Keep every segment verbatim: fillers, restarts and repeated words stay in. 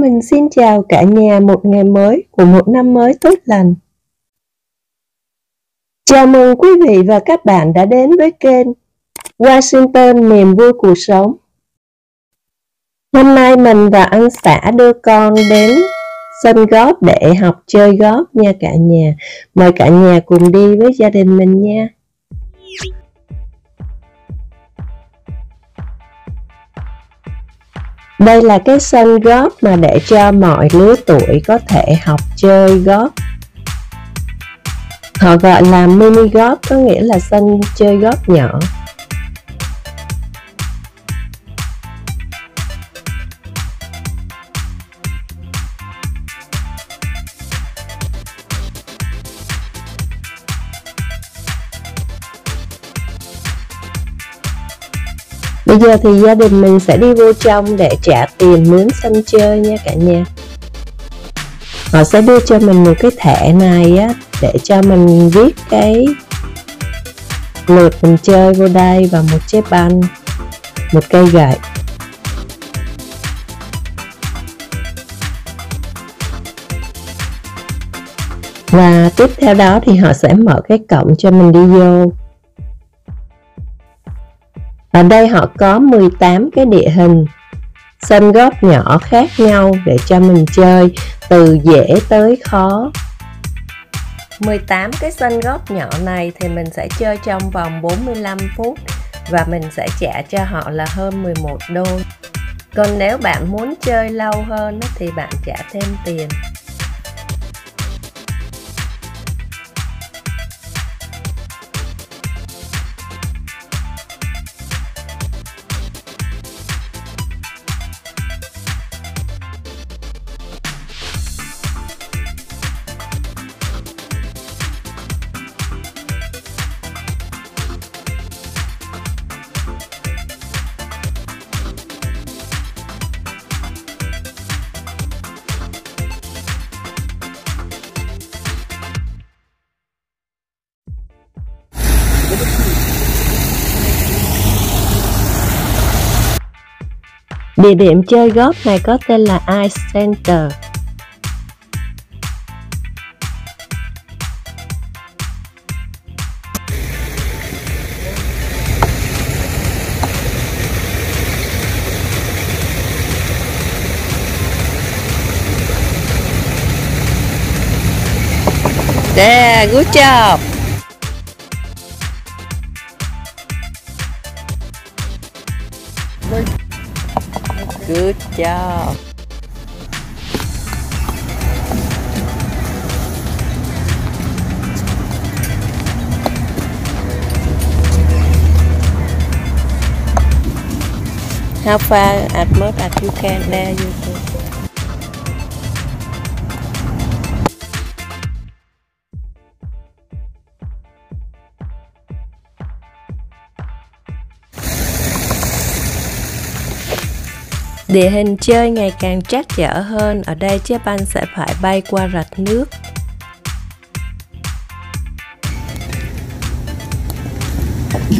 mình xin chào cả nhà một ngày mới của một năm mới tốt lành. Chào mừng quý vị và các bạn đã đến với kênh Washington Niềm Vui Cuộc Sống. Hôm nay mình và anh xã đưa con đến sân golf để học chơi golf nha cả nhà. Mời cả nhà cùng đi với gia đình mình nha. Đây là cái sân golf mà để cho mọi lứa tuổi có thể học chơi golf. Họ gọi là mini golf, có nghĩa là sân chơi golf nhỏ. Bây giờ thì gia đình mình sẽ đi vô trong để trả tiền mướn sân chơi nha cả nhà. Họ sẽ đưa cho mình một cái thẻ này á, để cho mình viết cái lượt mình chơi vô đây và một chiếc banh, một cây gậy. Và tiếp theo đó thì họ sẽ mở cái cổng cho mình đi vô. Ở đây họ có mười tám cái địa hình sân golf nhỏ khác nhau để cho mình chơi từ dễ tới khó. mười tám cái sân golf nhỏ này thì mình sẽ chơi trong vòng bốn mươi lăm phút và mình sẽ trả cho họ là hơn mười một đô. Còn nếu bạn muốn chơi lâu hơn thì bạn trả thêm tiền. Địa điểm chơi golf này có tên là Ice Center. Yeah, good job. Good job. How far at most as you can, there you go. Địa hình chơi ngày càng trắc trở hơn, ở đây chiếc banh sẽ phải bay qua rạch nước.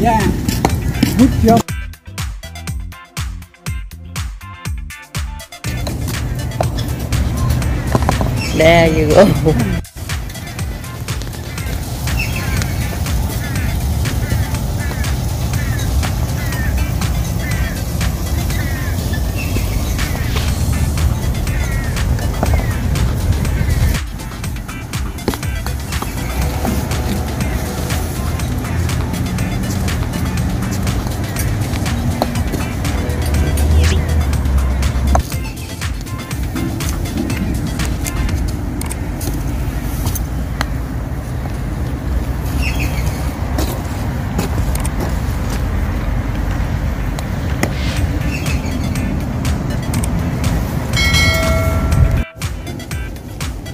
Yeah. Good job. There you go.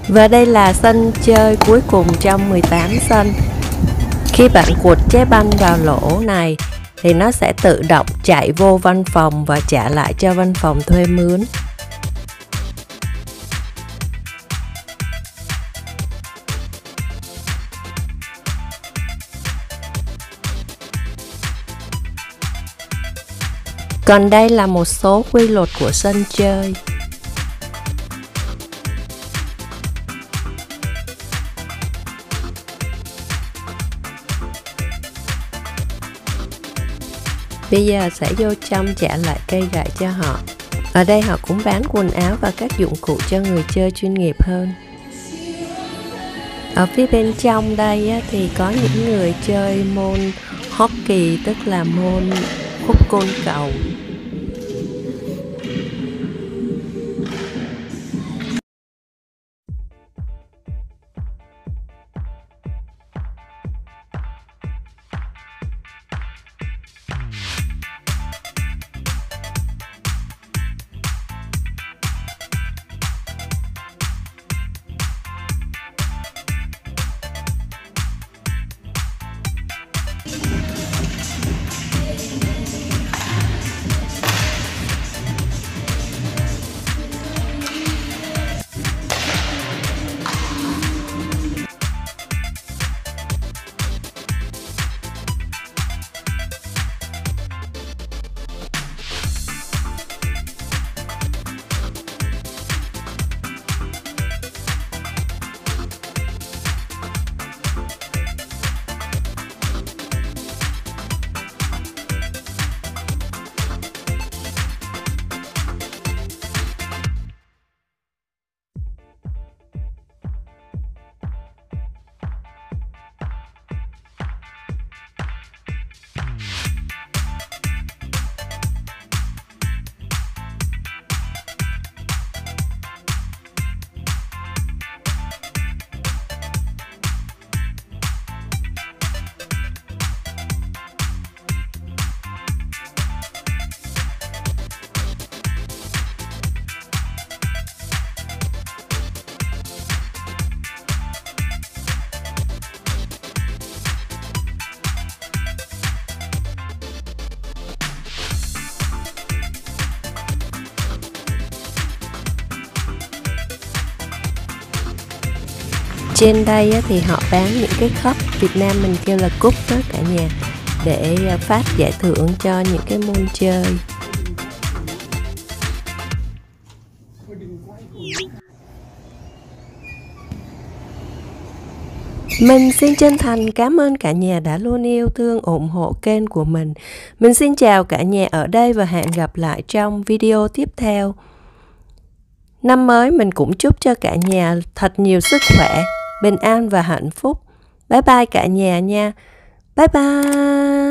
Và đây là sân chơi cuối cùng trong mười tám sân. Khi bạn quật trái banh vào lỗ này thì nó sẽ tự động chạy vô văn phòng và trả lại cho văn phòng thuê mướn. Còn đây là một số quy luật của sân chơi. Bây giờ sẽ vô trong trả lại cây gậy cho họ. Ở đây họ cũng bán quần áo và các dụng cụ cho người chơi chuyên nghiệp hơn. Ở phía bên trong đây thì có những người chơi môn hockey, tức là môn khúc côn cầu. Trên đây thì họ bán những cái cup, Việt Nam mình kêu là cúp đó cả nhà, để phát giải thưởng cho những cái môn chơi. Mình xin chân thành cảm ơn cả nhà đã luôn yêu thương ủng hộ kênh của mình. Mình xin chào cả nhà ở đây và hẹn gặp lại trong video tiếp theo. Năm mới mình cũng chúc cho cả nhà thật nhiều sức khỏe, bình an và hạnh phúc. Bye bye cả nhà nha. Bye bye.